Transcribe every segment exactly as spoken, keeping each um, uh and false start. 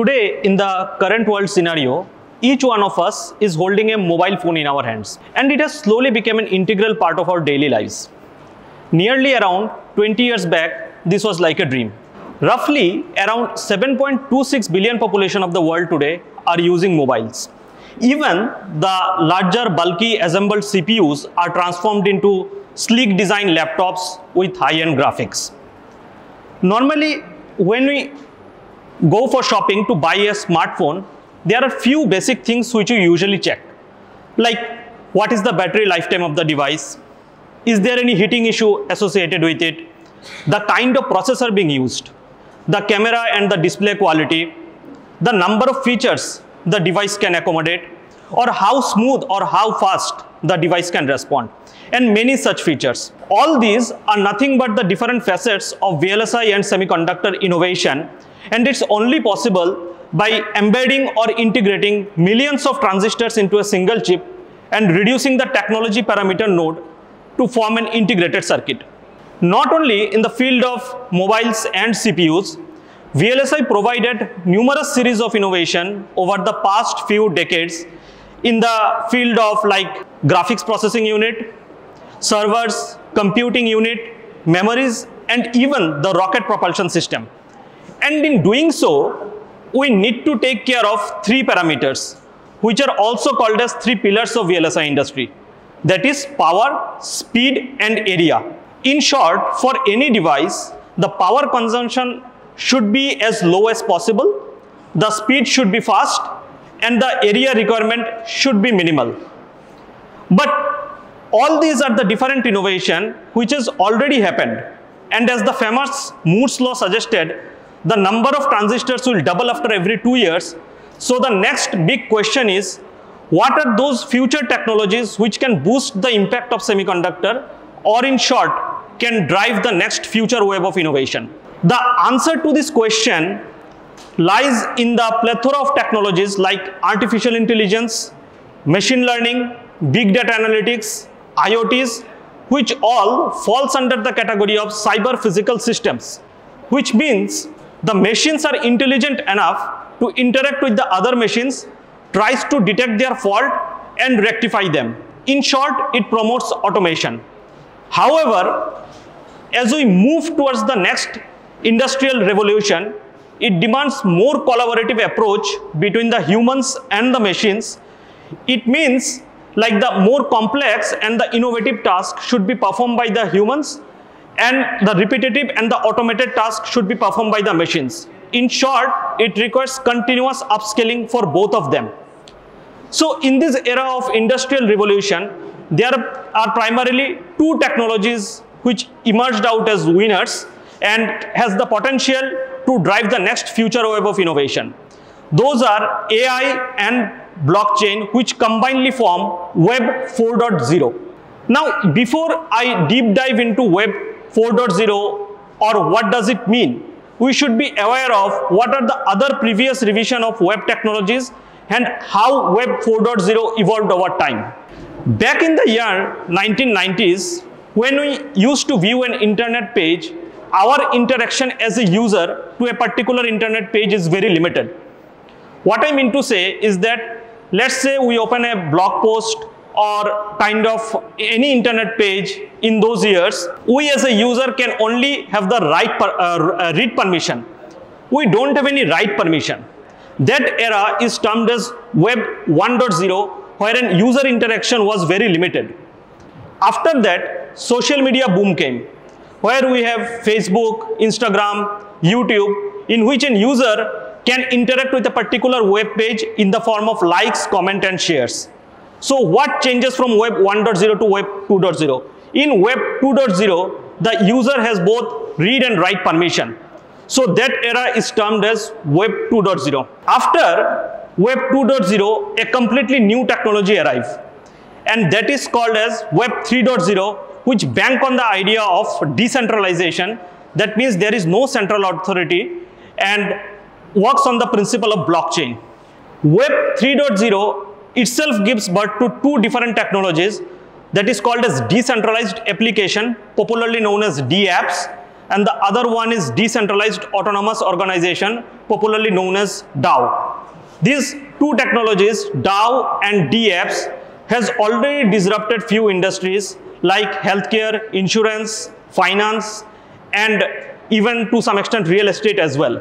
Today, in the current world scenario, each one of us is holding a mobile phone in our hands, and it has slowly become an integral part of our daily lives. Nearly around twenty years back, this was like a dream. Roughly around seven point two six billion population of the world today are using mobiles. Even the larger, bulky assembled C P Us are transformed into sleek design laptops with high-end graphics. Normally, when we go for shopping to buy a smartphone, there are few basic things which you usually check, like what is the battery lifetime of the device, is there any heating issue associated with it, the kind of processor being used, the camera and the display quality, the number of features the device can accommodate, or how smooth or how fast the device can respond, and many such features. All these are nothing but the different facets of V L S I and semiconductor innovation, and it's only possible by embedding or integrating millions of transistors into a single chip and reducing the technology parameter node to form an integrated circuit. Not only in the field of mobiles and C P Us, V L S I provided numerous series of innovation over the past few decades in the field of like graphics processing unit, servers, computing unit, memories, and even the rocket propulsion system. And in doing so, we need to take care of three parameters, which are also called as three pillars of V L S I industry. That is power, speed, and area. In short, for any device, the power consumption should be as low as possible, the speed should be fast, and the area requirement should be minimal. But all these are the different innovation which has already happened. And as the famous Moore's law suggested, the number of transistors will double after every two years. So the next big question is, what are those future technologies which can boost the impact of semiconductor, or in short, can drive the next future wave of innovation? The answer to this question lies in the plethora of technologies like artificial intelligence, machine learning, big data analytics, I O Ts, which all falls under the category of cyber physical systems, which means the machines are intelligent enough to interact with the other machines, tries to detect their fault and rectify them. In short, it promotes automation. However, as we move towards the next industrial revolution, it demands more collaborative approach between the humans and the machines. It means like the more complex and the innovative tasks should be performed by the humans, and the repetitive and the automated tasks should be performed by the machines. In short, it requires continuous upscaling for both of them. So in this era of industrial revolution, there are primarily two technologies which emerged out as winners and has the potential to drive the next future wave of innovation. Those are A I and blockchain, which combinedly form Web four point zero. Now, before I deep dive into Web four point zero or what does it mean, we should be aware of what are the other previous revision of web technologies and how Web four point zero evolved over time. Back in the year nineteen nineties, when we used to view an internet page, our interaction as a user to a particular internet page is very limited. What I mean to say is that, let's say we open a blog post or kind of any internet page in those years, we as a user can only have the right per, uh, read permission. We don't have any write permission. That era is termed as Web one point zero, wherein user interaction was very limited. After that, social media boom came, where we have Facebook, Instagram, YouTube, in which a user can interact with a particular web page in the form of likes, comment, and shares. So what changes from Web one point zero to Web two point zero? In Web two point zero, the user has both read and write permission. So that era is termed as Web two point zero. After Web two point zero, a completely new technology arrived, and that is called as Web three point zero, which bank on the idea of decentralization. That means there is no central authority and works on the principle of blockchain. Web three point zero itself gives birth to two different technologies that is called as decentralized application, popularly known as DApps, and the other one is decentralized autonomous organization, popularly known as DAO. These two technologies, DAO and DApps, has already disrupted few industries like healthcare, insurance, finance, and even to some extent real estate as well.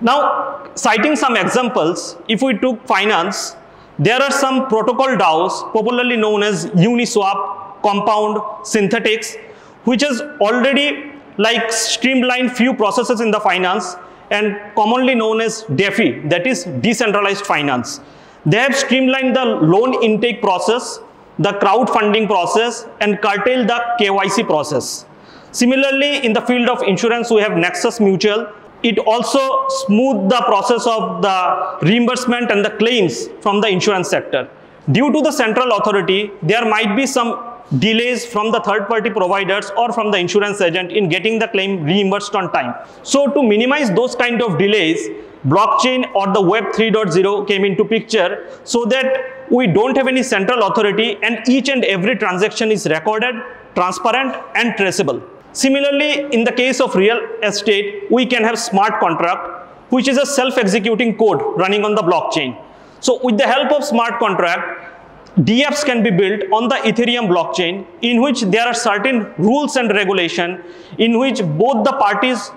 Now, citing some examples, if we took finance, there are some protocol DAOs, popularly known as Uniswap, Compound, Synthetix, which has already like streamlined few processes in the finance and commonly known as DEFI, that is decentralized finance. They have streamlined the loan intake process, the crowdfunding process, and curtailed the K Y C process. Similarly, in the field of insurance, we have Nexus Mutual. It also smoothed the process of the reimbursement and the claims from the insurance sector. Due to the central authority, there might be some delays from the third-party providers or from the insurance agent in getting the claim reimbursed on time. So to minimize those kind of delays, blockchain or the Web three point zero came into picture so that we don't have any central authority and each and every transaction is recorded, transparent and traceable. Similarly, in the case of real estate, we can have smart contract, which is a self-executing code running on the blockchain. So with the help of smart contract, DApps can be built on the Ethereum blockchain, in which there are certain rules and regulation in which both the parties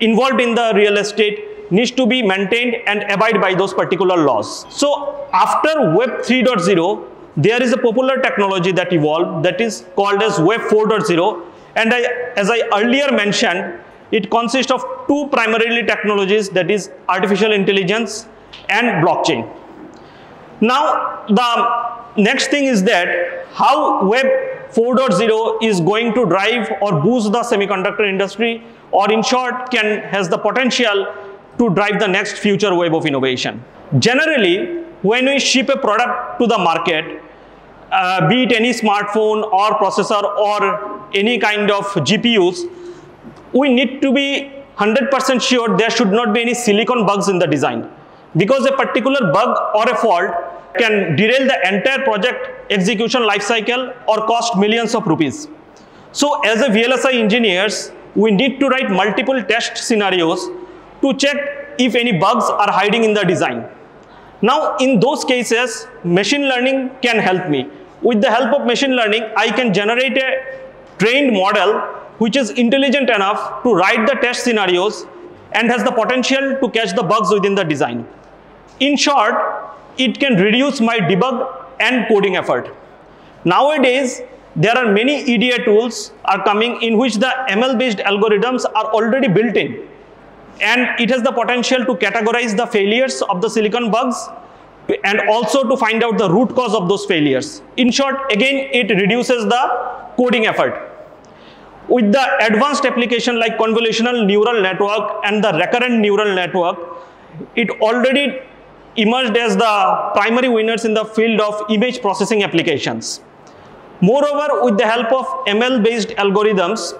involved in the real estate needs to be maintained and abide by those particular laws. So after Web three point zero, there is a popular technology that evolved that is called as Web four point zero, and I, as I earlier mentioned, it consists of two primarily technologies, that is artificial intelligence and blockchain. Now the next thing is that how Web four point zero is going to drive or boost the semiconductor industry, or in short can has the potential to drive the next future wave of innovation. Generally, when we ship a product to the market, uh, be it any smartphone or processor or any kind of G P Us, we need to be one hundred percent sure there should not be any silicon bugs in the design, because a particular bug or a fault can derail the entire project execution lifecycle or cost millions of rupees. So as a V L S I engineers, we need to write multiple test scenarios to check if any bugs are hiding in the design. Now in those cases, machine learning can help me. With the help of machine learning, I can generate a trained model which is intelligent enough to write the test scenarios and has the potential to catch the bugs within the design. In short, it can reduce my debug and coding effort. Nowadays, there are many E D A tools are coming in which the M L-based algorithms are already built in, and it has the potential to categorize the failures of the silicon bugs and also to find out the root cause of those failures. In short, again, it reduces the coding effort. With the advanced application like convolutional neural network and the recurrent neural network, it already emerged as the primary winners in the field of image processing applications. Moreover, with the help of M L-based algorithms,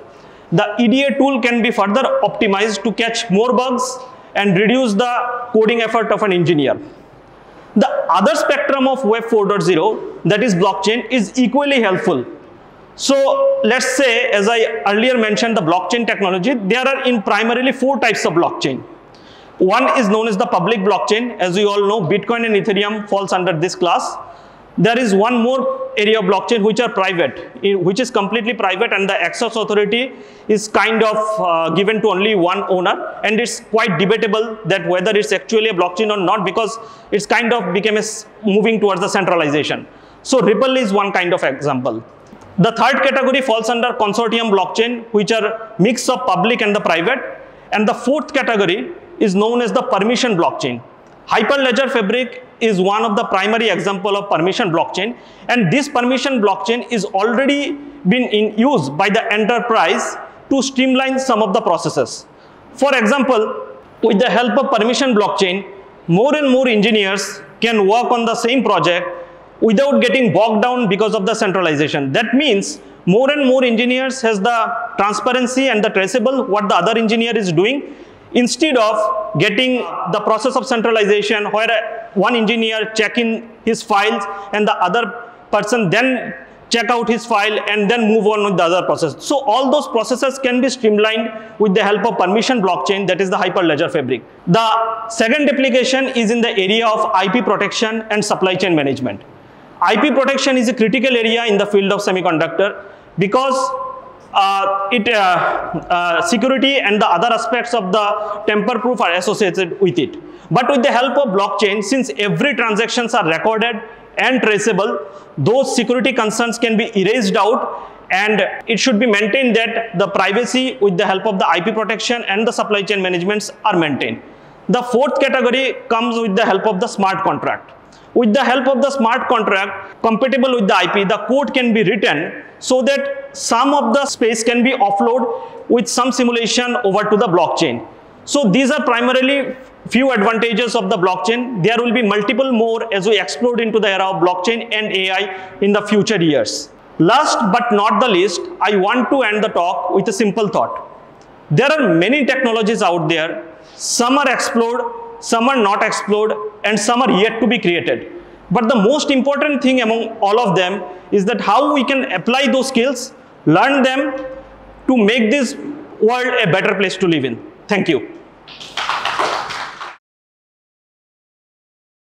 the E D A tool can be further optimized to catch more bugs and reduce the coding effort of an engineer. The other spectrum of Web four point zero, that is blockchain, is equally helpful. So let's say, as I earlier mentioned, the blockchain technology, there are in primarily four types of blockchain. One is known as the public blockchain. As you all know, Bitcoin and Ethereum falls under this class. There is one more area of blockchain which are private, which is completely private, and the access authority is kind of uh, given to only one owner, and it's quite debatable that whether it's actually a blockchain or not, because it's kind of became a moving towards the centralization. So Ripple is one kind of example. The third category falls under consortium blockchain, which are mix of public and the private. And the fourth category is known as the permission blockchain. Hyperledger Fabric is one of the primary example of permission blockchain. And this permission blockchain is already been in use by the enterprise to streamline some of the processes. For example, with the help of permission blockchain, more and more engineers can work on the same project without getting bogged down because of the centralization. That means more and more engineers has the transparency and the traceable what the other engineer is doing, instead of getting the process of centralization where one engineer check in his files and the other person then check out his file, and then move on with the other process. So all those processes can be streamlined with the help of permission blockchain, that is the Hyperledger Fabric. The second application is in the area of I P protection and supply chain management. I P protection is a critical area in the field of semiconductor because uh, it, uh, uh, security and the other aspects of the tamper proof are associated with it. But with the help of blockchain, since every transactions are recorded and traceable, those security concerns can be erased out, and it should be maintained that the privacy with the help of the I P protection and the supply chain managements are maintained. The fourth category comes with the help of the smart contract. With the help of the smart contract compatible with the I P, the code can be written so that some of the space can be offloaded with some simulation over to the blockchain. So these are primarily few advantages of the blockchain. There will be multiple more as we explode into the era of blockchain and A I in the future years. Last but not the least, I want to end the talk with a simple thought. There are many technologies out there. Some are explored, some are not explored, and some are yet to be created. But the most important thing among all of them is that how we can apply those skills, learn them to make this world a better place to live in. Thank you.